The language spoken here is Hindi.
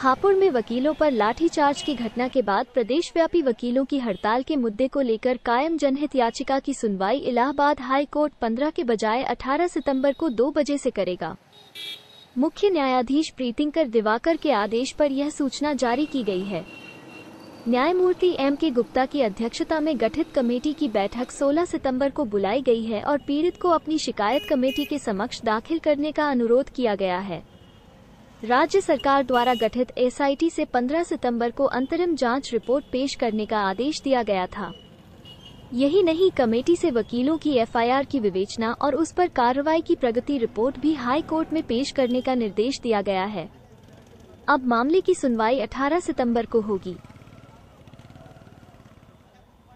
हापुड़ में वकीलों पर लाठीचार्ज की घटना के बाद प्रदेशव्यापी वकीलों की हड़ताल के मुद्दे को लेकर कायम जनहित याचिका की सुनवाई इलाहाबाद हाई कोर्ट 15 के बजाय 18 सितंबर को 2 बजे से करेगा। मुख्य न्यायाधीश प्रीतिंकर दिवाकर के आदेश पर यह सूचना जारी की गई है। न्यायमूर्ति MK गुप्ता की अध्यक्षता में गठित कमेटी की बैठक 16 सितंबर को बुलाई गई है और पीड़ित को अपनी शिकायत कमेटी के समक्ष दाखिल करने का अनुरोध किया गया है। राज्य सरकार द्वारा गठित SIT से 15 सितंबर को अंतरिम जांच रिपोर्ट पेश करने का आदेश दिया गया था। यही नहीं, कमेटी से वकीलों की FIR की विवेचना और उस पर कार्रवाई की प्रगति रिपोर्ट भी हाई कोर्ट में पेश करने का निर्देश दिया गया है। अब मामले की सुनवाई 18 सितंबर को होगी।